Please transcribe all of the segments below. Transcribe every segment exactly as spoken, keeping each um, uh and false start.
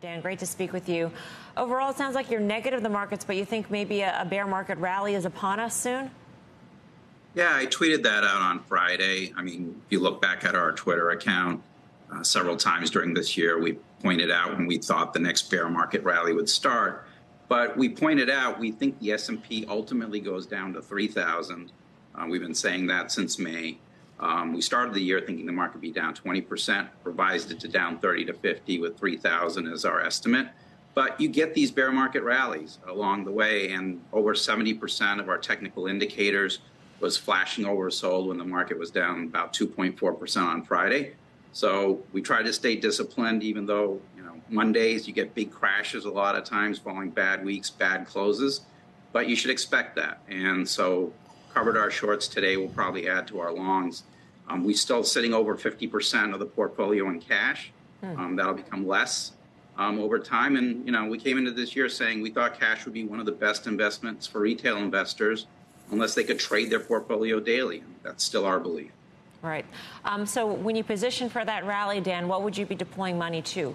Dan, great to speak with you. Overall, it sounds like you're negative of the markets, but you think maybe a bear market rally is upon us soon? Yeah, I tweeted that out on Friday. I mean, if you look back at our Twitter account, uh, several times during this year, we pointed out when we thought the next bear market rally would start. But we pointed out we think the S and P ultimately goes down to three thousand. Uh, we've been saying that since May. Um, we started the year thinking the market would be down twenty percent, revised it to down thirty to fifty with three thousand as our estimate. But you get these bear market rallies along the way, and over seventy percent of our technical indicators was flashing oversold when the market was down about two point four percent on Friday. So we try to stay disciplined, even though, you know, Mondays you get big crashes a lot of times following bad weeks, bad closes, but you should expect that. And so covered our shorts today. We'll probably add to our longs. Um, we're still sitting over fifty percent of the portfolio in cash. Um, that'll become less um, over time. And, you know, we came into this year saying we thought cash would be one of the best investments for retail investors unless they could trade their portfolio daily. That's still our belief. Right. Um, so when you position for that rally, Dan, what would you be deploying money to?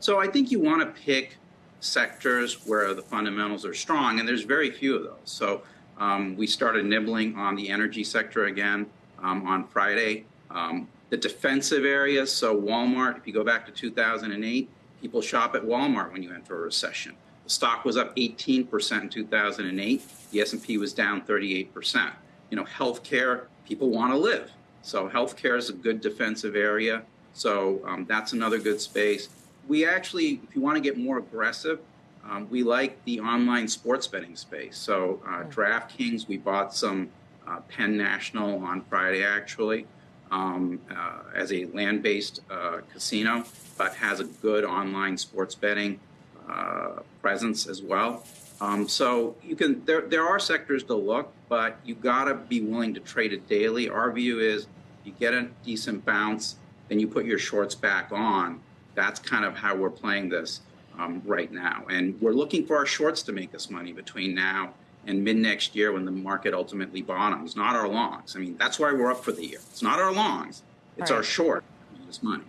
So I think you want to pick sectors where the fundamentals are strong, and there's very few of those. So um, we started nibbling on the energy sector again. Um, on Friday, um, the defensive areas. So Walmart, if you go back to two thousand eight, people shop at Walmart when you enter a recession. The stock was up eighteen percent in two thousand eight. The S and P was down thirty-eight percent. You know, healthcare, people want to live. So healthcare is a good defensive area. So um, that's another good space. We actually, if you want to get more aggressive, um, we like the online sports betting space. So uh, DraftKings, we bought some Uh, Penn National on Friday, actually, um, uh, as a land-based uh, casino, but has a good online sports betting uh, presence as well. Um, so you can there, there are sectors to look, but you got to be willing to trade it daily. Our view is you get a decent bounce, then you put your shorts back on. That's kind of how we're playing this um, right now. And we're looking for our shorts to make us money between now and mid-next year when the market ultimately bottoms, not our longs. I mean, that's why we're up for the year. It's not our longs. It's right. Our short. It's money.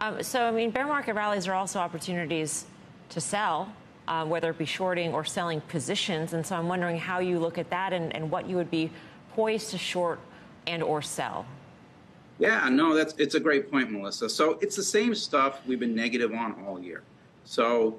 Um, so, I mean, bear market rallies are also opportunities to sell, uh, whether it be shorting or selling positions. And so I'm wondering how you look at that and, and what you would be poised to short and or sell. Yeah, no, that's it's a great point, Melissa. So it's the same stuff we've been negative on all year. So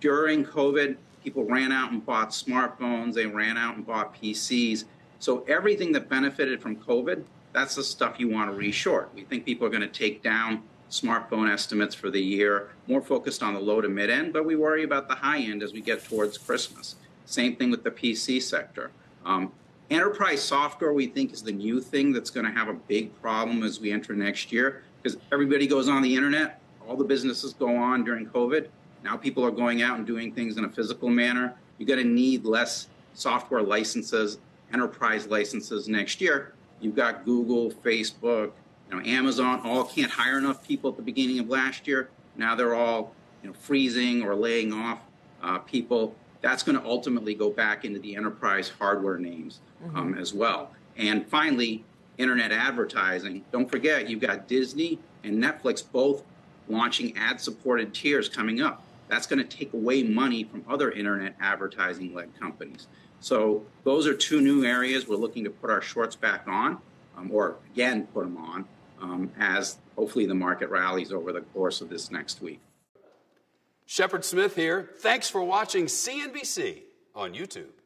during COVID, people ran out and bought smartphones. They ran out and bought P Cs. So everything that benefited from COVID, that's the stuff you want to reshort. We think people are going to take down smartphone estimates for the year, more focused on the low to mid end, but we worry about the high end as we get towards Christmas. Same thing with the P C sector. Um, enterprise software, we think, is the new thing that's going to have a big problem as we enter next year because everybody goes on the internet. All the businesses go on during COVID. Now people are going out and doing things in a physical manner. You're going to need less software licenses, enterprise licenses next year. You've got Google, Facebook, you know, Amazon, all can't hire enough people at the beginning of last year. Now they're all, you know, freezing or laying off uh, people. That's going to ultimately go back into the enterprise hardware names mm-hmm. um, as well. And finally, internet advertising. Don't forget, you've got Disney and Netflix both launching ad-supported tiers coming up. That's going to take away money from other internet advertising-led companies. So those are two new areas we're looking to put our shorts back on, um, or again, put them on, um, as hopefully the market rallies over the course of this next week. Shepard Smith here. Thanks for watching C N B C on YouTube.